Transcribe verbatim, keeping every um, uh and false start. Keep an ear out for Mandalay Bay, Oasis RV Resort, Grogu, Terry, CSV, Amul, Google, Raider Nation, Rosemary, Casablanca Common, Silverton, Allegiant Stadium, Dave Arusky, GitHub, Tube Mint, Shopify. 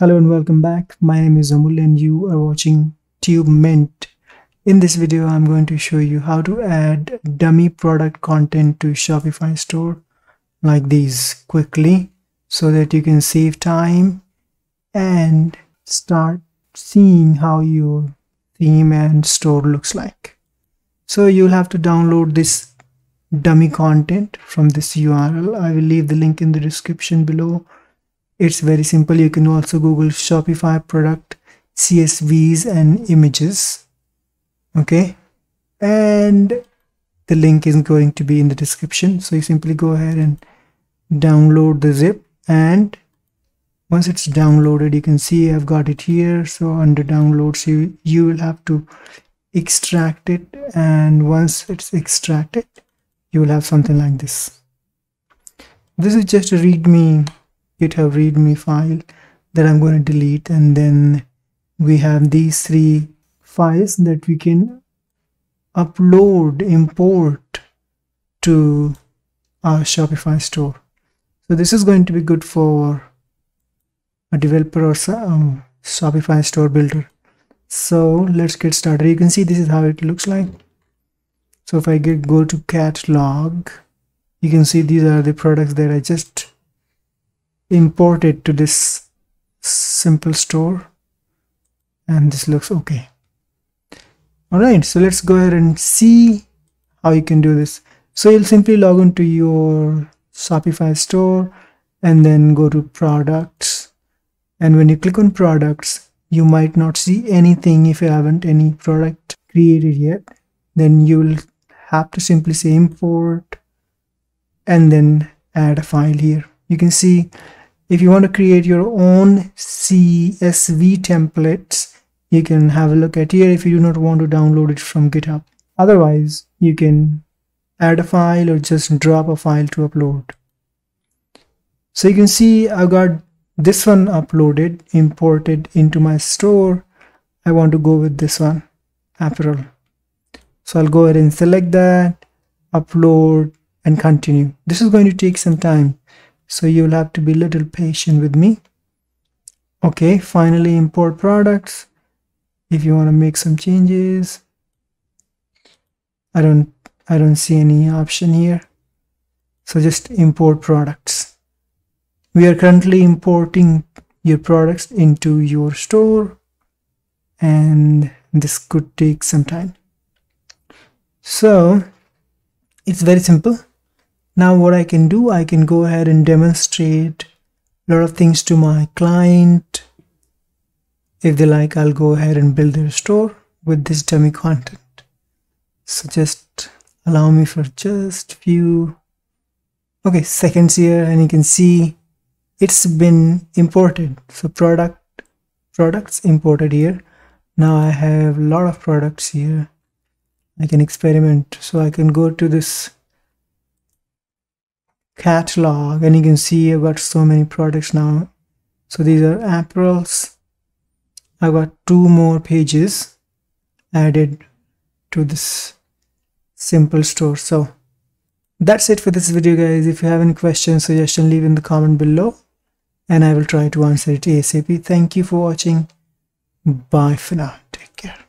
Hello and welcome back. My name is Amul and you are watching Tube Mint. In this video, I'm going to show you how to add dummy product content to Shopify store like these quickly so that you can save time and start seeing how your theme and store looks like. So you'll have to download this dummy content from this U R L. I will leave the link in the description below. It's very simple. You can also Google Shopify product C S Vs and images. Okay. And the link is going to be in the description. So you simply go ahead and download the zip. And once it's downloaded, you can see I've got it here. So under downloads, you, you will have to extract it. And once it's extracted, you will have something like this. This is just a README. GitHub README file that I'm going to delete, and then we have these three files that we can upload, import to our Shopify store. So this is going to be good for a developer or some Shopify store builder. So let's get started. You can see this is how it looks like. So if I get go to catalog, you can see these are the products that I just import it to this simple store, and this looks okay. All right, so let's go ahead and see how you can do this. So you'll simply log into your Shopify store and then go to products, and when you click on products, you might not see anything if you haven't any product created yet. Then you'll have to simply say import and then add a file here. You can see if you want to create your own C S V templates, you can have a look at here if you do not want to download it from GitHub. Otherwise, you can add a file or just drop a file to upload. So you can see I've got this one uploaded, imported into my store. I want to go with this one, apparel. So I'll go ahead and select that, upload, and continue. This is going to take some time, so you'll have to be a little patient with me. Okay, finally import products. If you want to make some changes, I don't I don't see any option here. So just import products. We are currently importing your products into your store, and this could take some time. So it's very simple. Now what I can do, I can go ahead and demonstrate a lot of things to my client. If they like, I'll go ahead and build their store with this dummy content. So just allow me for just few okay seconds here, and you can see it's been imported. So product products imported here. Now I have a lot of products here. I can experiment. So I can go to this catalog, and you can see I've got so many products now. So these are apparels. I've got two more pages added to this simple store. So that's it for this video, guys. If you have any questions, suggestion, leave in the comment below, and I will try to answer it ASAP. Thank you for watching. Bye for now. Take care.